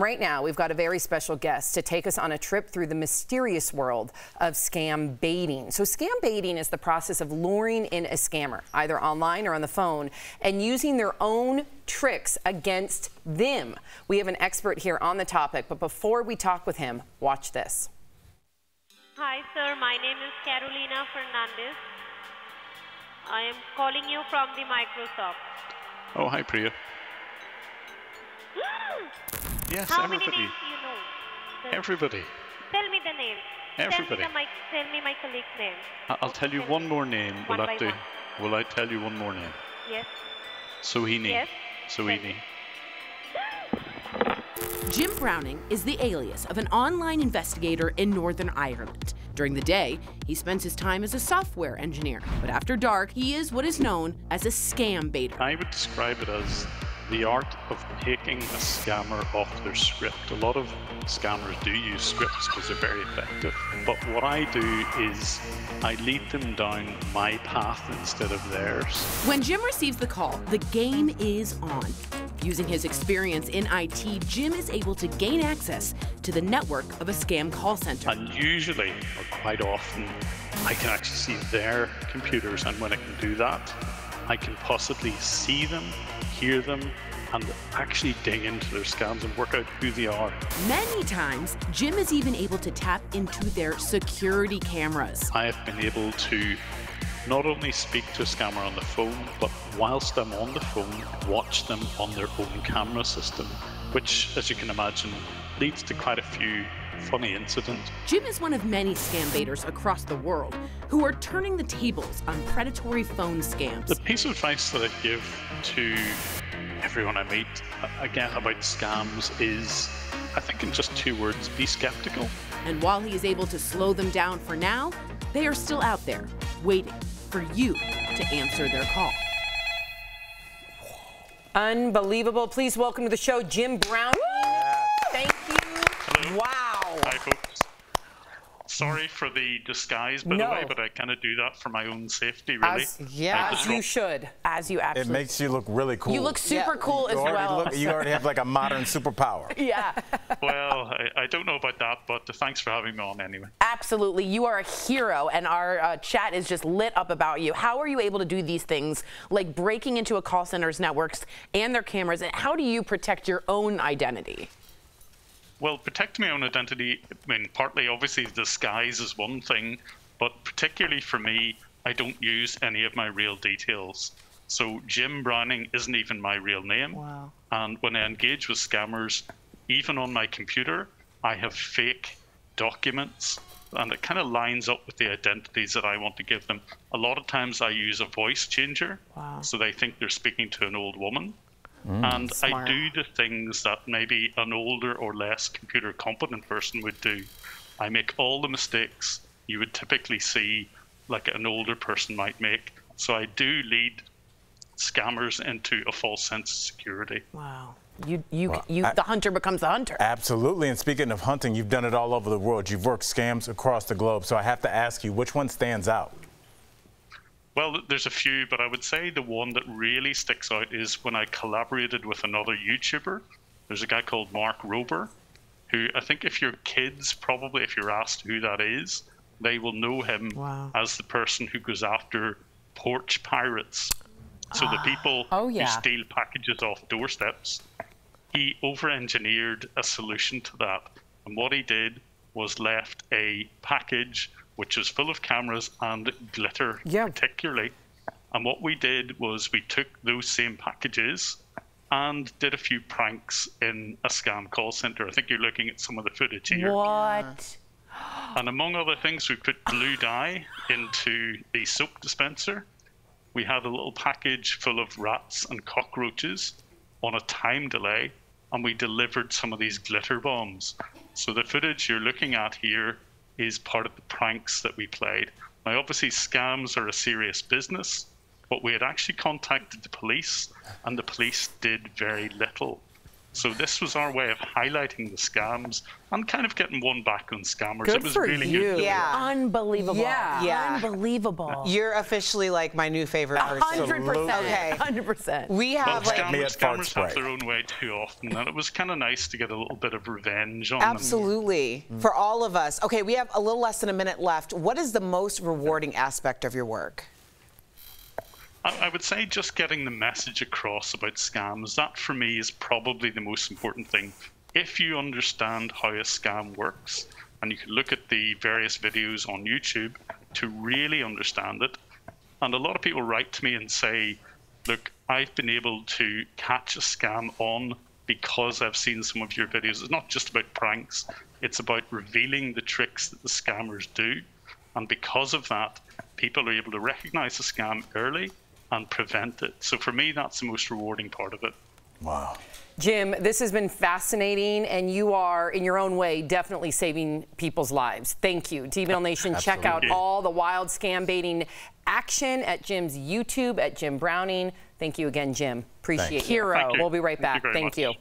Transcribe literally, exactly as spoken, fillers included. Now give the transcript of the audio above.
Right now, we've got a very special guest to take us on a trip through the mysterious world of scam baiting. So scam baiting is the process of luring in a scammer, either online or on the phone, and using their own tricks against them. We have an expert here on the topic, but before we talk with him, watch this. Hi, sir. My name is Carolina Fernandez. I am calling you from the Microsoft. Oh, hi, Priya. Yes, How everybody. Many names you know? The everybody. Tell me the name. Everybody. Tell me, the, tell me my colleague's name. I'll tell you one more name. One will, I do, one. will I tell you one more name? Yes. Sohini. Yes. Sohini. Jim Browning is the alias of an online investigator in Northern Ireland. During the day, he spends his time as a software engineer. But after dark, he is what is known as a scam baiter. I would describe it as the art of taking a scammer off their script. A lot of scammers do use scripts because they're very effective. But what I do is I lead them down my path instead of theirs. When Jim receives the call, the game is on. Using his experience in I T, Jim is able to gain access to the network of a scam call center. And usually, or quite often, I can actually see their computers, and when I can do that, I can possibly see them, hear them, and actually dig into their scams and work out who they are. Many times, Jim is even able to tap into their security cameras. I have been able to not only speak to a scammer on the phone, but whilst I'm on the phone, watch them on their own camera system, which, as you can imagine, leads to quite a few funny incidents. Jim is one of many scam baiters across the world who are turning the tables on predatory phone scams. The piece of advice that I give to everyone I meet, again, about scams is, I think in just two words, be skeptical. And while he is able to slow them down for now, they are still out there waiting for you to answer their call. Unbelievable. Please welcome to the show, Jim Browning. Wow. Hi, folks. Sorry for the disguise, by no. the way, but I kind of do that for my own safety, really. As, yeah, as you should, as you absolutely. It makes you look really cool. You look super yeah. cool you as well. Look, you already have like a modern superpower. Yeah. Well, I, I don't know about that, but thanks for having me on anyway. Absolutely. You are a hero, and our uh, chat is just lit up about you. How are you able to do these things, like breaking into a call center's networks and their cameras, and how do you protect your own identity? Well, protecting my own identity, I mean, partly, obviously, disguise is one thing, but particularly for me, I don't use any of my real details. So Jim Browning isn't even my real name. Wow. And when I engage with scammers, even on my computer, I have fake documents, and it kind of lines up with the identities that I want to give them. A lot of times I use a voice changer, wow. so they think they're speaking to an old woman. Mm, and smart. I do the things that maybe an older or less computer competent person would do. I make all the mistakes you would typically see like an older person might make. So I do lead scammers into a false sense of security. Wow. You, you, well, you, the I, hunter becomes the hunter. Absolutely. And speaking of hunting, you've done it all over the world. You've worked scams across the globe. So I have to ask you, which one stands out? Well, there's a few, but I would say the one that really sticks out is when I collaborated with another YouTuber. There's a guy called Mark Rober, who I think if your kids, probably if you're asked who that is, they will know him wow. as the person who goes after porch pirates. So ah. the people oh, yeah. who steal packages off doorsteps. He over-engineered a solution to that. And what he did was left a package which was full of cameras and glitter, yeah. particularly. And what we did was we took those same packages and did a few pranks in a scam call center. I think you're looking at some of the footage here. What? And among other things, we put blue dye into the soap dispenser. We had a little package full of rats and cockroaches on a time delay, and we delivered some of these glitter bombs. So the footage you're looking at here is part of the pranks that we played. Now, obviously, scams are a serious business, but we had actually contacted the police, and the police did very little. So this was our way of highlighting the scams and kind of getting one back on scammers. Good it was for really you. Good. Yeah. Unbelievable. Yeah. yeah. Unbelievable. You're officially like my new favorite person. one hundred percent. Okay. one hundred percent. We have well, like scammers, scammers have their own way too often, and it was kind of nice to get a little bit of revenge on Absolutely. them. Absolutely. For all of us. Okay, we have a little less than a minute left. What is the most rewarding aspect of your work? I would say just getting the message across about scams. That for me is probably the most important thing. If you understand how a scam works, and you can look at the various videos on YouTube to really understand it. And a lot of people write to me and say, look, I've been able to catch a scam on because I've seen some of your videos. It's not just about pranks. It's about revealing the tricks that the scammers do. And because of that, people are able to recognize the scam early and prevent it. So for me, that's the most rewarding part of it. Wow. Jim, this has been fascinating, and you are, in your own way, definitely saving people's lives. Thank you. T B L Nation, absolutely. Check out all the wild scam baiting action at Jim's YouTube, at Jim Browning. Thank you again, Jim. Appreciate it. Hero. We'll be right back. Thank you.